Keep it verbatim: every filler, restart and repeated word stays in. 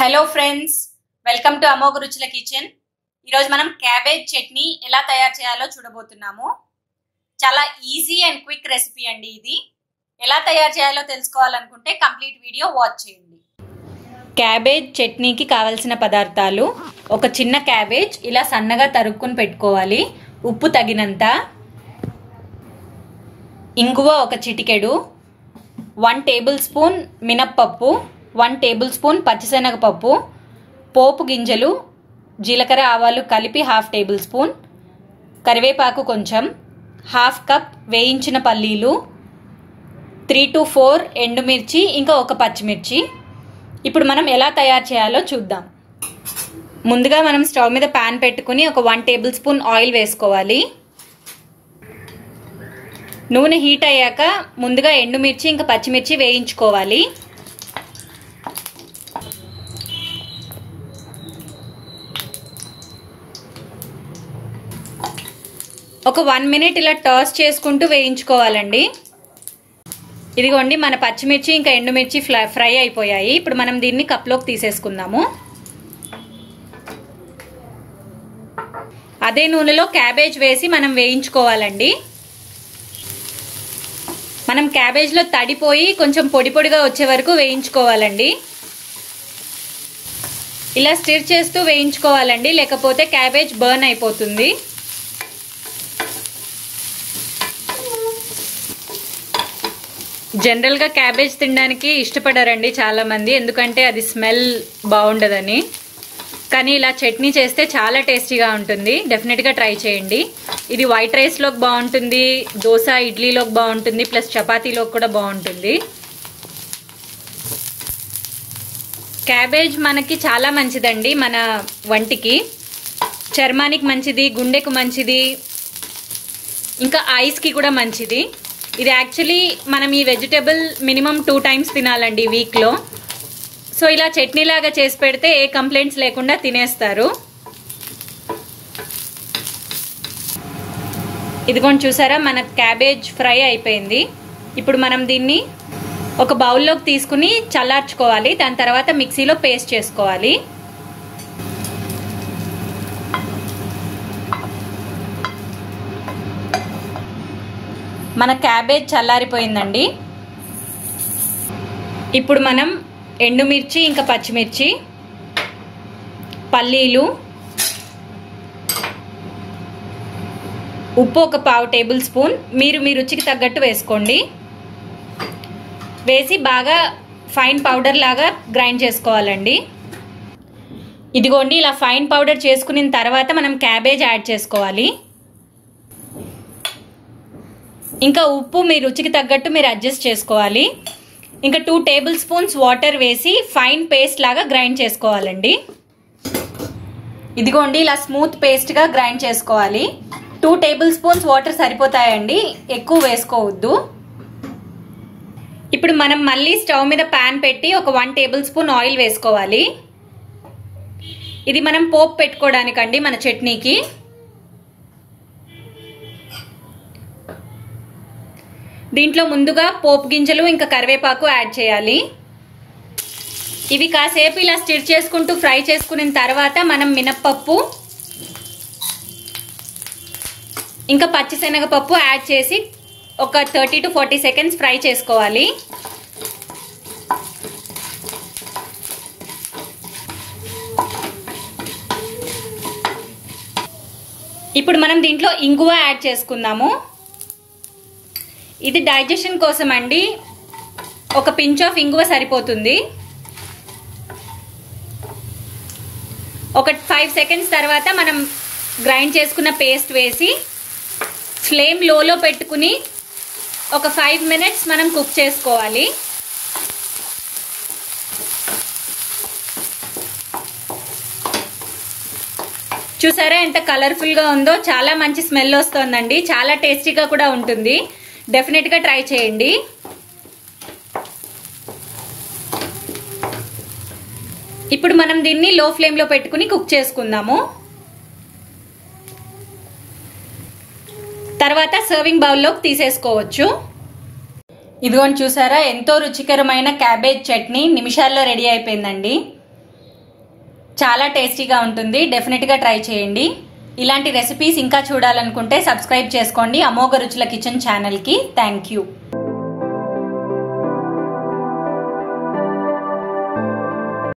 Hello friends welcome to Amogh रुचुल kitchen. ఈరోజు మనం cabbage chutney ఎలా తయారు చేయాలో చూడబోతున్నాము। చాలా ఈజీ అండ్ క్విక్ రెసిపీ అండి। ఇది ఎలా తయారు చేయాలో తెలుసుకోవాలనుకుంటే కంప్లీట్ వీడియో వాచ్ చేయండి। క్యాబేజ్ చట్నీకి కావాల్సిన పదార్థాలు ఒక చిన్న క్యాబేజ్ ఇలా సన్నగా తరుక్కుని పెట్టుకోవాలి। ఉప్పు తగినంత, ఇంగువ ఒక చిటికెడు, వన్ టేబుల్ స్పూన్ మినప్పప్పు, वन टेबल स्पून పచ్చిశనగపప్పు, పోపు గింజలు జీలకర్ర ఆవాలు కలిపి हाफ टेबल स्पून, కరివేపాకు కొంచెం, హాఫ్ కప్ వేయించిన పల్లీలు, త్రీ టు ఫోర్ ఎండుమిర్చి, ఇంకా ఒక పచ్చిమిర్చి। ఇప్పుడు మనం ఎలా తయారు చేయాలో చూద్దాం। ముందుగా మనం స్టవ్ మీద పాన్ పెట్టుకొని ఒక वन टेबल स्पून ఆయిల్ వేసుకోవాలి। నూనె హీట్ అయ్యాక ముందుగా ఎండుమిర్చి ఇంకా పచ్చిమిర్చి వేయించుకోవాలి। ఒక వన్ మినిట్ ఇలా టర్స్ చేసుకుంటూ వేయించుకోవాలండి। ఇదిగోండి మన పచ్చిమిర్చి ఇంకా ఎండుమిర్చి ఫ్రై అయిపోయాయి। ఇప్పుడు మనం దీన్ని కప్లోకి తీసేసుకుందాము। అదే నూనెలో క్యాబేజ్ వేసి మనం వేయించుకోవాలండి। మనం క్యాబేజ్లో తడిపోయి కొంచెం పొడి పొడిగా వచ్చే వరకు వేయించుకోవాలండి। ఇలా స్టిర్ చేస్తూ వేయించుకోవాలండి, లేకపోతే క్యాబేజ్ బర్న్ అయిపోతుంది। जनरल గా క్యాబేజ్ తినడానికి ఇష్టపడరండి చాలా మంది, ఎందుకంటే అది స్మెల్ బాగుండదని। కానీ ఇలా చట్నీ చేస్తే చాలా టేస్టీగా ఉంటుంది, డెఫినెట్ గా ట్రై చేయండి। ఇది వైట్ రైస్ లోకి బాగుంటుంది, దోస ఇడ్లీ లోకి బాగుంటుంది, ప్లస్ చపాతీ లోకి కూడా బాగుంటుంది। క్యాబేజ్ మనకి చాలా మంచిదండి, మన వంటికి, చర్మానికి మంచిది, గుండెకు మంచిది, ఇంకా ఐస్ కి కూడా మంచిది। ఇది యాక్చువల్లీ మనం ఈ వెజిటబుల్ మినిమం టూ టైమ్స్ తినాలండి వీక్లో। సో ఇలా చట్నీలాగా చేసి పెడితే ఏ కంప్లైంట్స్ లేకుండా తినేస్తారు। ఇదిగోండి చూసారా మన క్యాబేజ్ ఫ్రై అయిపోయింది। ఇప్పుడు మనం దీన్ని ఒక బౌల్లోకి తీసుకుని చల్లార్చుకోవాలి, దాని తర్వాత మిక్సీలో పేస్ట్ చేసుకోవాలి। మన క్యాబేజ్ చల్లారిపోయిందండి। ఇప్పుడు మనం ఎండుమిర్చి ఇంకా పచ్చిమిర్చి, పల్లీలు, ఉప్పు ఒక పావు టేబుల్ స్పూన్, మీరు మీ రుచికి తగ్గట్టు వేసుకోండి, వేసి బాగా ఫైన్ పౌడర్ లాగా గ్రైండ్ చేసుకోవాలండి। ఇదిగోండి ఇలా ఫైన్ పౌడర్ చేసుకున్న తర్వాత మనం క్యాబేజ్ యాడ్ చేసుకోవాలి। ఇంకా ఉప్పు మీ రుచికి తగ్గట్టు మీరు అడ్జస్ట్ చేసుకోవాలి। ఇంకా టూ టేబుల్ స్పూన్స్ వాటర్ వేసి ఫైన్ పేస్ట్ లాగా గ్రైండ్ చేసుకోవాలండి। ఇదిగోండి ఇలా స్మూత్ పేస్ట్గా గ్రైండ్ చేసుకోవాలి। టూ టేబుల్ స్పూన్స్ వాటర్ సరిపోతాయండి, ఎక్కువ వేసుకోవద్దు। ఇప్పుడు మనం మళ్ళీ స్టవ్ మీద ప్యాన్ పెట్టి ఒక వన్ టేబుల్ స్పూన్ ఆయిల్ వేసుకోవాలి। ఇది మనం పోపు పెట్టుకోవడానికండి, మన చట్నీకి। దీంట్లో ముందుగా పోపు గింజలు ఇంకా కరివేపాకు యాడ్ చేయాలి। ఇవి కాసేపు ఇలా స్టిర్ చేసుకుంటూ ఫ్రై చేసుకున్న తర్వాత మనం మినప్పప్పు ఇంకా పచ్చిశనగపప్పు యాడ్ చేసి ఒక thirty to forty seconds fry చేసుకోవాలి। ఇప్పుడు మనం దీంట్లో ఇంగువ యాడ్ చేసుకుందాము। ఇది డైజెషన్ కోసం అండి, ఒక పించ్ ఆఫ్ ఇంగువ సరిపోతుంది। ఒక ఫైవ్ సెకండ్స్ తర్వాత మనం గ్రైండ్ చేసుకున్న పేస్ట్ వేసి ఫ్లేమ్ లోలో పెట్టుకుని ఒక ఫైవ్ మినిట్స్ మనం కుక్ చేసుకోవాలి। చూసారా ఎంత కలర్ఫుల్గా ఉందో, చాలా మంచి స్మెల్ వస్తుందండి, చాలా టేస్టీగా కూడా ఉంటుంది। డెఫినెట్ గా ట్రై చేయండి। ఇప్పుడు మనం దీన్ని లో ఫ్లేమ్ లో పెట్టుకుని కుక్ చేసుకుందాము। తర్వాత సర్వింగ్ బౌల్లోకి తీసేసుకోవచ్చు। ఇదిగోండి చూసారా ఎంతో రుచికరమైన క్యాబేజ్ చట్నీ నిమిషాల్లో రెడీ అయిపోయిందండి। చాలా టేస్టీగా ఉంటుంది. డెఫినెట్ గా ట్రై చేయండి. ఇలాంటి రెసిపీస్ ఇంకా చూడాలనుకుంటే సబ్స్క్రైబ్ చేసుకోండి అమోఘ రుచుల కిచెన్ ఛానల్ కి. థాంక్యూ.